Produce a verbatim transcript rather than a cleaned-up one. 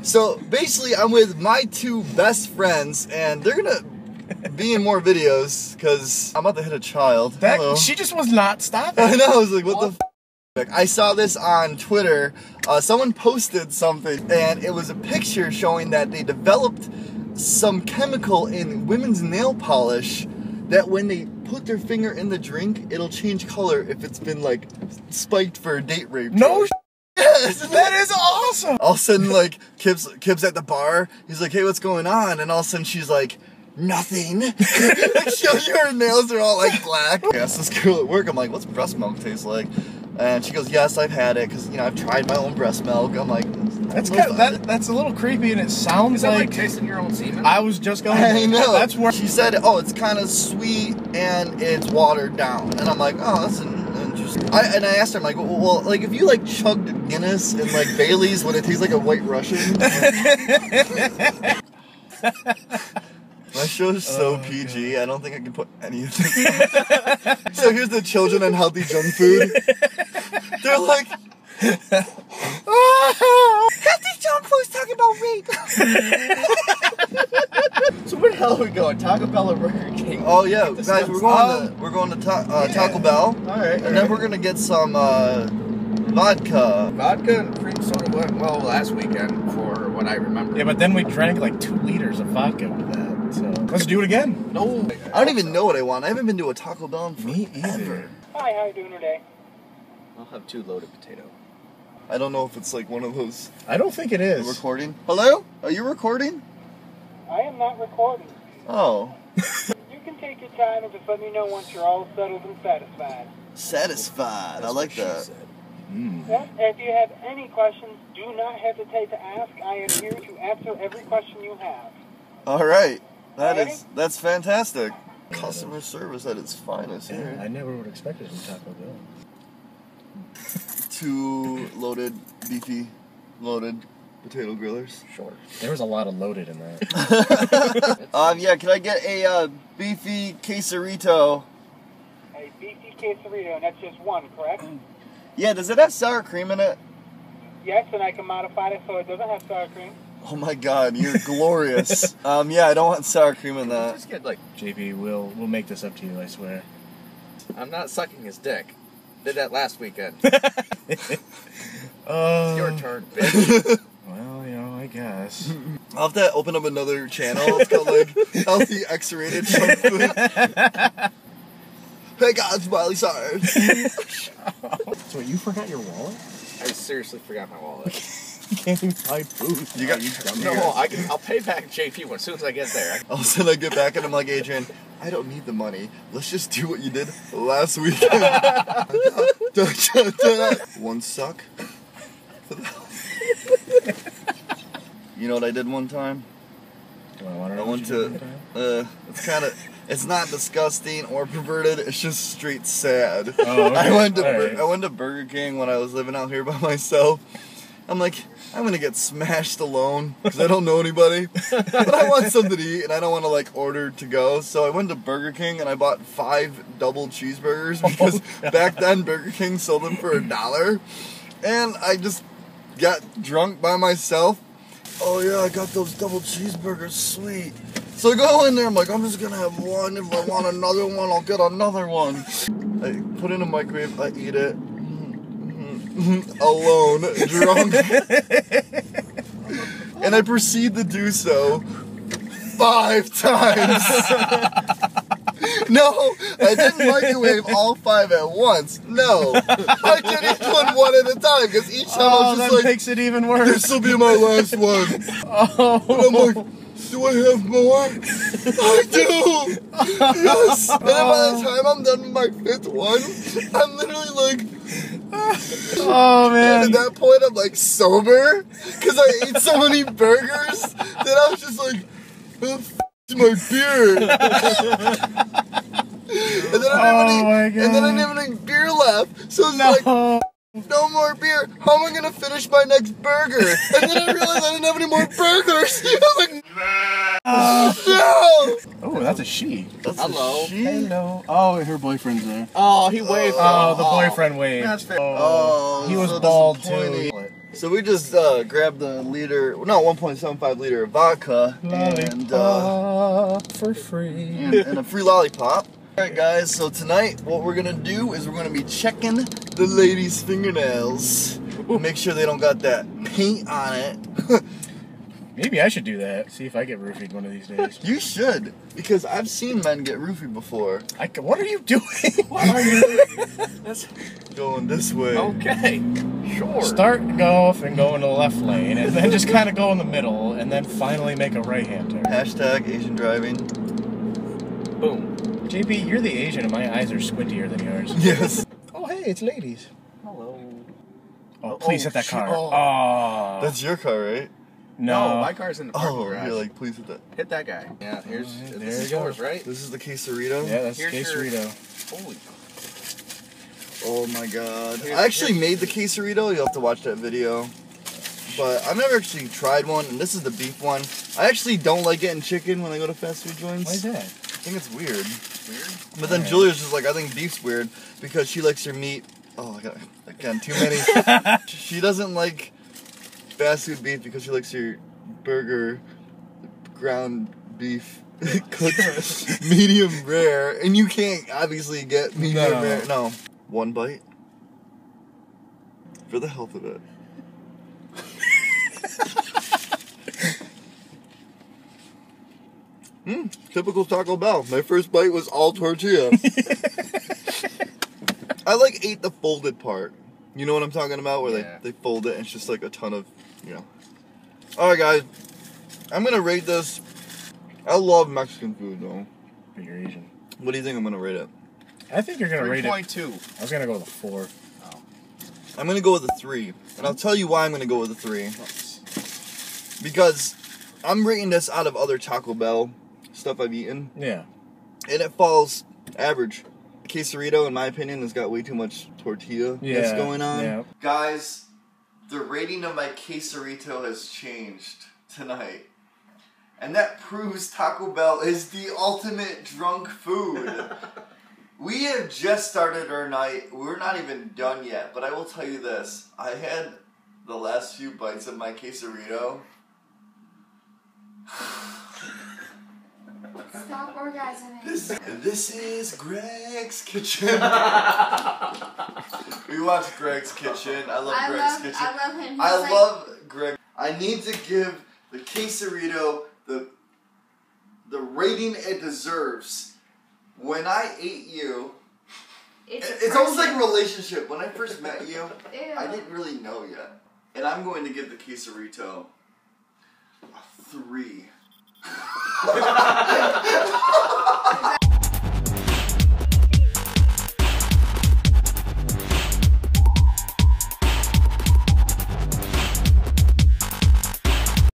So basically I'm with my two best friends and they're gonna be in more videos because I'm about to hit a child. That, Hello. She just was not stopping. I know, I was like, what, what? the f I saw this on Twitter. Uh, someone posted something and it was a picture showing that they developed some chemical in women's nail polish that when they put their finger in the drink, it'll change color if it's been like spiked for a date rape. No. Yes, that is awesome. All of a sudden, like, Kib's, Kib's at the bar. He's like, hey, what's going on? And all of a sudden she's like, nothing. So your nails are all like black. Yeah, so it's cool at work. I'm like, what's breast milk taste like? And she goes, yes, I've had it, because, you know, I've tried my own breast milk. I'm like, that's kind of, that, that's a little creepy, and it sounds is that like, like tasting your own semen. I was just going, I know. That's where she said, oh, it's kind of sweet, and it's watered down. And I'm like, oh, that's an interesting. I, and I asked her, I'm like, well, well, like, if you, like, chugged Guinness and, like, Bailey's, would it taste like a White Russian? My show is so oh, P G, God. I don't think I can put anything. So here's the children and healthy junk food. They're like, oh, healthy junk food's talking about rape. So where the hell are we going? Taco Bell or Burger King? Oh yeah, guys, stuff. we're going um, to we're going to ta uh, yeah. Taco Bell. All right, and all then right. we're gonna get some uh, vodka. Vodka and cream soda went well last weekend, for what I remember. Yeah, but then we drank like two liters of vodka with that. So let's do it again. No, I don't even know what I want. I haven't been to a Taco Bell in me either. Hi, how you doing today? I'll have two loaded potato. I don't know if it's like one of those. I don't think it is. Recording? Hello? Are you recording? I am not recording. Oh. You can take your time and just let me know once you're all settled and satisfied. Satisfied. That's I like that. Mm. Yes, if you have any questions, do not hesitate to ask. I am here to answer every question you have. All right. That is, that's fantastic. Customer service at its finest here. Yeah, I never would expect it from Taco Bell. Two loaded, beefy, loaded potato grillers. Sure. There was a lot of loaded in that. um, yeah, can I get a uh, beefy quesarito? A beefy quesarito, and that's just one, correct? Yeah, does it have sour cream in it? Yes, and I can modify it so it doesn't have sour cream. Oh my God, you're glorious. Um, yeah, I don't want sour cream in that. Just get like J B. We'll we'll make this up to you. I swear. I'm not sucking his dick. Did that last weekend. uh, it's your turn, bitch. Well, you know, I guess. I'll have to open up another channel. It's called like Healthy X-Rated Junk Food. Hey guys, Miley Cyrus. So you forgot your wallet? I seriously forgot my wallet. You can't even buy food. You got you No, no I can, I'll pay back J P as soon as I get there. All of a sudden I get back and I'm like, Adrian, I don't need the money. Let's just do what you did last weekend. One suck. You know what I did one time? Do I want to? I went to. Uh, it's kind of. It's not disgusting or perverted. It's just straight sad. Oh, okay. I went to. Right. I went to Burger King when I was living out here by myself. I'm like, I'm gonna get smashed alone because I don't know anybody, but I want something to eat and I don't want to like order to go. So I went to Burger King and I bought five double cheeseburgers because oh, back then Burger King sold them for a dollar, and I just got drunk by myself. Oh yeah, I got those double cheeseburgers, sweet. So I go in there, I'm like, I'm just gonna have one. If I want another one, I'll get another one. I put it in a microwave, I eat it. Alone, drunk, and I proceed to do so five times. No, I didn't microwave all five at once. No, I can each one one at a time because each time oh, I'm just that like, makes it even worse. This will be my last one. Oh, and I'm like, do I have more? I do. Yes. And by the time I'm done with my fifth one, I'm literally like. Oh man! And at that point, I'm like sober because I ate so many burgers that I was just like, oh, f my beer. and, then oh, my any, and then I didn't have any beer left, so it's no. like. No more beer. How am I gonna finish my next burger? And then I realized I didn't have any more burgers. I was like, uh, no. Oh, that's a she. That's Hello. A she? Hello. Oh, her boyfriend's there. Oh, he waved. Oh, oh the boyfriend waved. That's fair. Oh, oh, he was so bald too. So we just uh, grabbed the liter, no, one point seven five liter of vodka and, uh, for free. And, and a free lollipop. Alright guys, so tonight what we're gonna do is we're gonna be checking the ladies' fingernails. Make sure they don't got that paint on it. Maybe I should do that. See if I get roofied one of these days. You should, because I've seen men get roofied before. I, what are you doing? What are you That's going this way. Okay, sure. Start golf and go in the left lane, and then just kind of go in the middle, and then finally make a right-hand turn. Hashtag Asian driving. Boom. J P, you're the Asian, and my eyes are squintier than yours. Yes. Oh, hey, it's ladies. Hello. Oh, please oh, hit that car. Oh. oh. That's your car, right? No. no, my car's in the parking oh, garage. Oh, yeah, like, please hit that. Hit that guy. Yeah, here's right, this there is yours, right? This is the Quesarito? Yeah, that's here's Quesarito. Your... Holy... Oh, my God. Here's, I actually made the Quesarito. You'll have to watch that video. But I've never actually tried one, and this is the beef one. I actually don't like getting chicken when I go to fast food joints. Why is that? I think it's weird. Weird? But then right. Julia's just like, I think beef's weird because she likes her meat. Oh, I got, again, too many. She doesn't like... fast food beef because she likes your burger, ground beef, cooked medium rare, and you can't obviously get medium no. rare. No. One bite for the health of it. mm, typical Taco Bell. My first bite was all tortilla. I like ate the folded part. You know what I'm talking about? Where yeah. they, they fold it and it's just like a ton of, you know. Alright guys, I'm going to rate this. I love Mexican food though. But you're Asian. What do you think I'm going to rate it? I think you're going to rate it. three point two. I was going to go with a four. Oh. I'm going to go with a three. And I'll tell you why I'm going to go with a three. Because I'm rating this out of other Taco Bell stuff I've eaten. Yeah. And it falls average. Quesarito, in my opinion, has got way too much tortilla yeah, that's going on. Yeah. Guys, the rating of my Quesarito has changed tonight. And that proves Taco Bell is the ultimate drunk food. We have just started our night. We're not even done yet, but I will tell you this. I had the last few bites of my Quesarito. Stop orgasming. This, this is Greg's Kitchen. We watched Greg's Kitchen. I love I Greg's love, Kitchen. I love him. He's I like... love Greg. I need to give the Quesarito the, the rating it deserves. When I ate you, it's, it, it's almost like a relationship. When I first met you, ew. I didn't really know you. And I'm going to give the Quesarito a three.